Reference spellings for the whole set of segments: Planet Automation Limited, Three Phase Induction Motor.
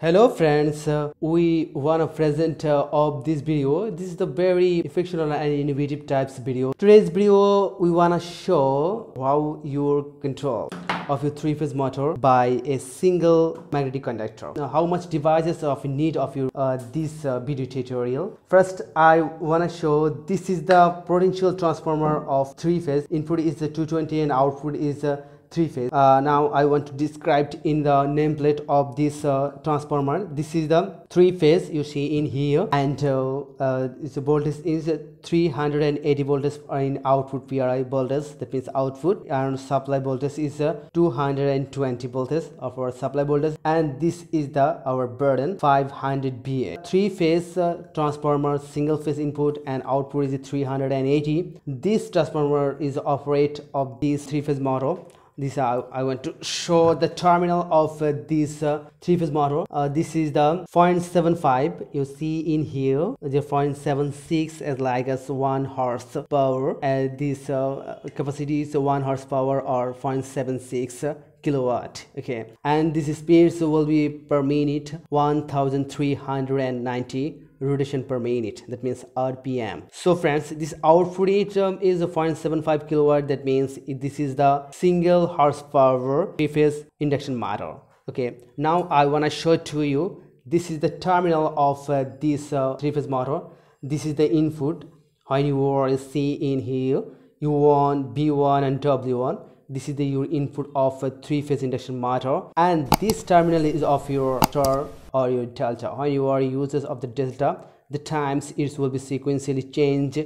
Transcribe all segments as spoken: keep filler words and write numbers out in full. Hello friends, uh, we want to present uh, of this video. This is the very fictional and innovative types video. Today's video we want to show how your control of your three-phase motor by a single magnetic conductor. Now how much devices of need of your uh, this uh, video tutorial. First I want to show this is the potential transformer of three-phase. Input is the two twenty and output is uh, three-phase. Uh, now I want to describe in the nameplate of this uh, transformer. This is the three-phase you see in here, and uh, uh, the voltage is three hundred eighty volts in output P R I voltage, that means output, and supply voltage is uh, two hundred twenty volts of our supply voltage, and this is the our burden five hundred B A. Three-phase uh, transformer, single-phase input and output is three hundred eighty. This transformer is operate of this three-phase motor. This uh, I want to show the terminal of uh, this uh, three-phase motor. Uh, this is the zero point seven five you see in here. The zero point seven six is like as one horsepower, and uh, this uh, capacity is one horsepower or zero point seven six kilowatt. Okay, and this speed will be per minute one thousand three hundred ninety rotation per minute, that means R P M. So friends, this output um, is zero point seven five kilowatt, that means this is the single horsepower three-phase induction motor. Okay, now I want to show to you this is the terminal of uh, this uh, three-phase motor. This is the input. When you are see in here U one, B one and W one, this is the your input of a three-phase induction motor, and this terminal is of your star or your delta. When you are users of the delta, the times it will be sequentially change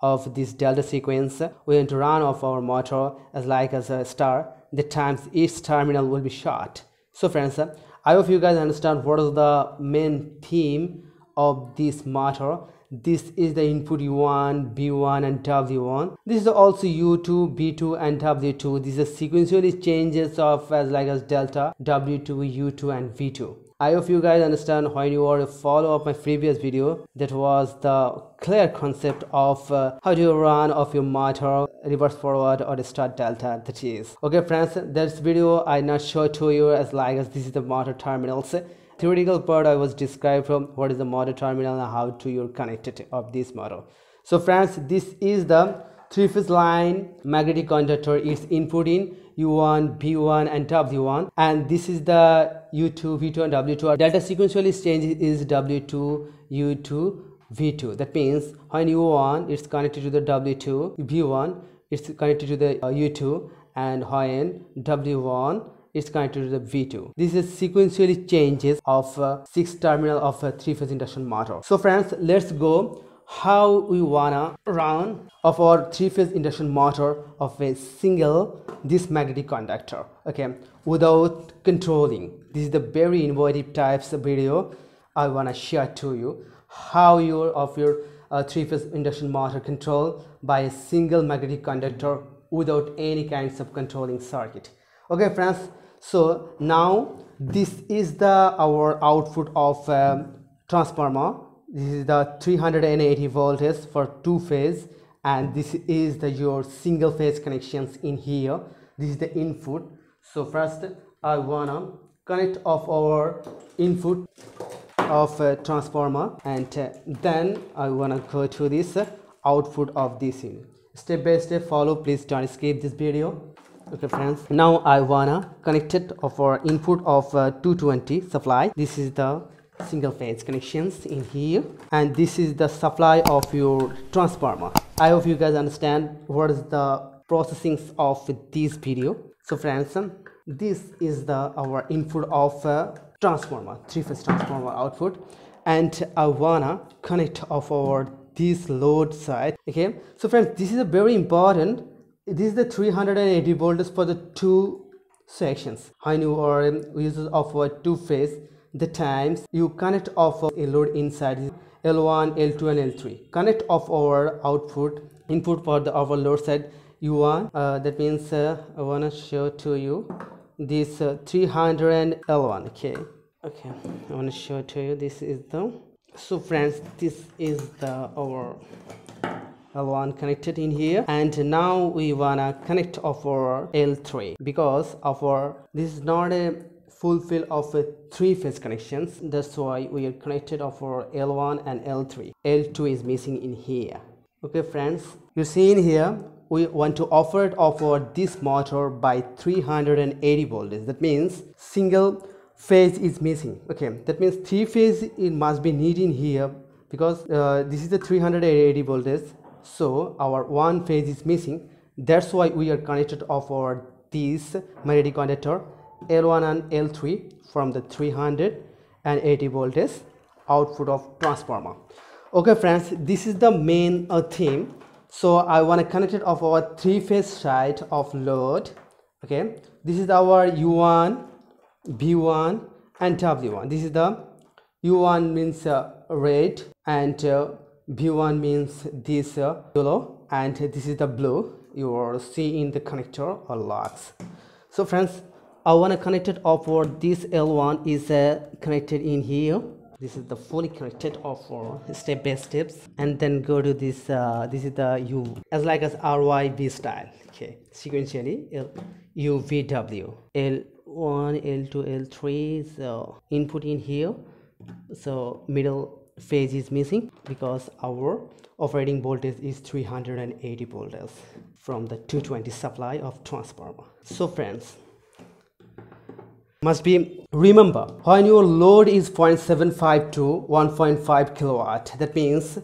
of this delta sequence. We want to run off our motor as like as a star, the times each terminal will be short. So friends, I hope you guys understand what is the main theme of this motor. This is the input U one, B one and W one. This is also U two, B two and W two. These are sequentially changes of as like as delta, W two, U two and V two. I hope you guys understand. When you are a follow up my previous video, that was the clear concept of uh, how do you run of your motor, reverse forward or start delta, that is. Okay friends, this video I not show to you as like as this is the motor terminals. Theoretical part I was described from what is the motor terminal and how to your connected of this motor. So friends, this is the three-phase line magnetic conductor. It's input in U one, B one and W one, and this is the U two, V two and W two. Delta sequentially changes is W two, U two, V two. That means on U one it's connected to the W two, B one it's connected to the uh, U two, and on W one it's connected to the V two. This is sequentially changes of uh, six terminal of a three-phase induction motor. So friends, let's go how we wanna run of our three-phase induction motor of a single this magnetic conductor. Okay, without controlling. This is the very innovative types of video I wanna share to you, how your of your uh, three-phase induction motor control by a single magnetic conductor without any kinds of controlling circuit. Okay friends, so now this is the our output of um, transformer. This is the three hundred eighty volts for two phase, and this is the your single phase connections in here. This is the input. So first I wanna connect off our input of uh, transformer, and uh, then I wanna go to this uh, output of this unit. Step by step follow, please don't skip this video. Okay friends, now I wanna connect it of our input of uh, two twenty supply. This is the single phase connections in here, and this is the supply of your transformer. I hope you guys understand what is the processing of this video. So friends, this is the our input of uh, transformer, three-phase transformer output, and I wanna connect of our this load side. Okay, so friends, this is a very important. This is the three hundred eighty volts for the two sections. I know our uses of our two phase, the times you connect off a load inside L one, L two and L three. Connect off our output input for the our load side U one, uh, that means uh, I want to show to you this uh, three hundred and L one. okay okay I want to show to you this is the. So friends, this is the our L one connected in here, and now we wanna connect of our L three, because of our this is not a fulfill of a three-phase connections. That's why we are connected of our L one and L three. L two is missing in here. Okay friends, you see in here we want to offer it offer this motor by three hundred eighty volts. That means single phase is missing. Okay, that means three phase it must be needing here, because uh, this is the three hundred eighty volts, so our one phase is missing. That's why we are connected of our this magnetic conductor L one and L three from the three hundred eighty volts output of transformer. Okay friends, this is the main uh, theme. So I want to connect it of our three phase side of load. Okay, this is our U one, B one and W one. This is the U one means uh, red, and uh, B one means this uh, yellow, and this is the blue you will see in the connector or locks. So friends, I want to connect it up for this L one is uh, connected in here. This is the fully connected of step by steps, and then go to this uh, this is the U as like as R Y V style. Okay, sequentially L, U, V, W, L one, L two, L three. So input in here, so middle phase is missing because our operating voltage is three hundred eighty volts from the two twenty supply of transformer. So friends, must be remember when your load is zero point seven five to one point five kilowatt, that means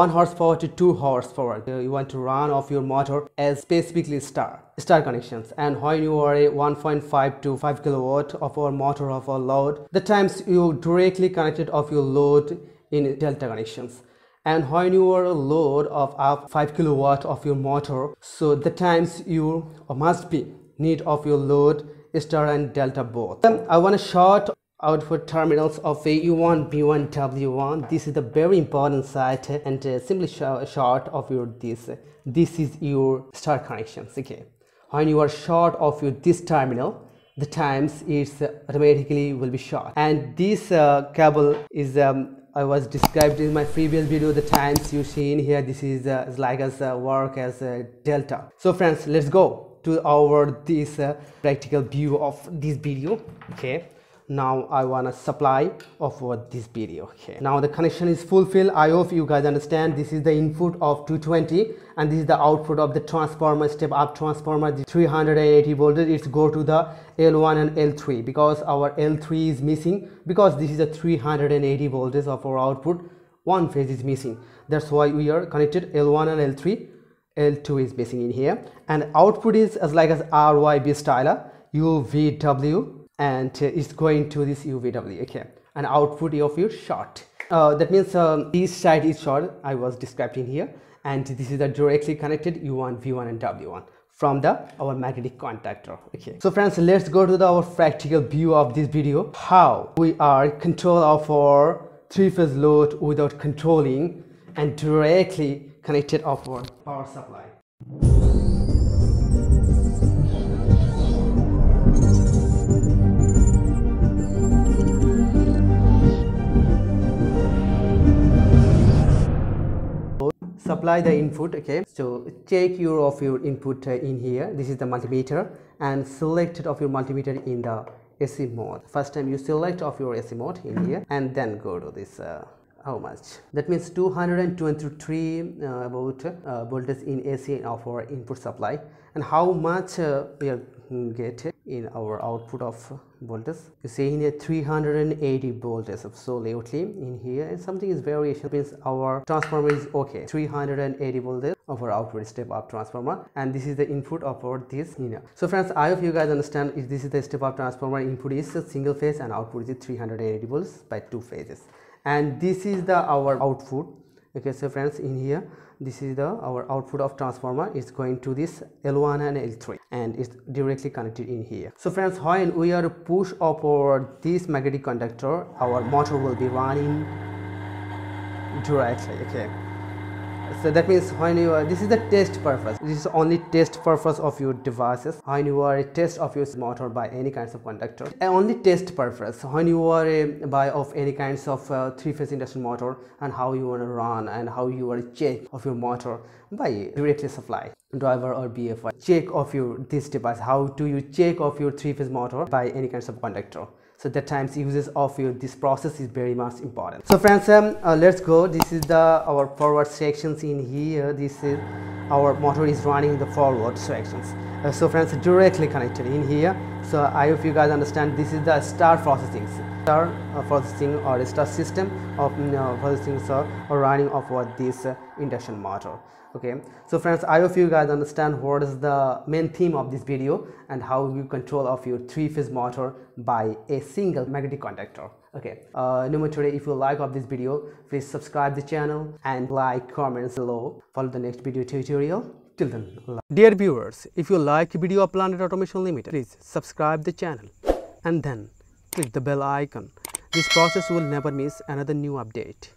one horsepower to two horsepower, you want to run off your motor as specifically star star connections. And when you are a one point five to five kilowatt of our motor of our load, the times you directly connected of your load in delta connections. And when you are a load of up five kilowatt of your motor, so the times you must be need of your load star and delta both. Then I want to short output terminals of U one, B one, W one. This is the very important site, and uh, simply sh short of your this. This is your star connections. Okay, when you are short of your this terminal, the times it's uh, automatically will be short. And this uh, cable is um, I was described in my previous video. The times you see in here, this is uh, like as uh, work as uh, delta. So friends, let's go to our this uh, practical view of this video. Okay, now I want to supply of this video. Okay, now the connection is fulfilled. I hope you guys understand. This is the input of two twenty, and this is the output of the transformer, step up transformer, the three hundred eighty volts. It's go to the L one and L three, because our L three is missing, because this is the three hundred eighty volts of our output. One phase is missing, that's why we are connected L one and L three. L two is missing in here, and output is as like as R Y B style U V W, and it's going to this U V W. Okay, and output of your short. Uh, that means um, each side is short. I was described in here, and this is a directly connected U one, V one, and W one from the our magnetic contactor. Okay, so friends, let's go to the our practical view of this video. How we are control of our three phase load without controlling and directly connected upward power supply. Supply the input. Okay, so take your of your input in here. This is the multimeter, and select it of your multimeter in the A C mode. First time you select of your A C mode in here, and then go to this uh, how much, that means two hundred twenty-three uh, about uh, voltage in A C of our input supply, and how much uh, we are get in our output of voltage. You see in here three hundred eighty volts absolutely in here, and something is variation means our transformer is okay. Three hundred eighty volts of our output step up transformer, and this is the input of our this, you know. So friends, I hope you guys understand. If this is the step up transformer, input is a single phase and output is three hundred eighty volts by two phases, and this is the our output. Okay, so friends, in here this is the our output of transformer is going to this L one and L three, and it's directly connected in here. So friends, when we are push up over this magnetic conductor, our motor will be running directly. Okay, so that means when you are, this is the test purpose, this is only test purpose of your devices. When you are a test of your motor by any kinds of conductor, only test purpose. When you are a buy of any kinds of uh, three-phase induction motor, and how you want to run and how you are check of your motor by directly supply driver or B F I, check of your this device, how do you check of your three-phase motor by any kinds of conductor. So that times uses of your this process is very much important. So friends, um, uh, let's go. This is the our forward sections in here. This is our motor is running the forward sections. Uh, so friends, directly connected in here. So I hope you guys understand. This is the star processing, star uh, processing or star system of uh, processing or uh, running of what this uh, induction motor. Okay, so friends, I hope you guys understand what is the main theme of this video and how you control of your three-phase motor by a single magnetic conductor. Okay, uh, no more today. If you like of this video, please subscribe the channel and like comments below. Follow the next video tutorial. Till then, dear viewers, if you like video of Planet Automation Limited, please subscribe the channel and then click the bell icon. This process will never miss another new update.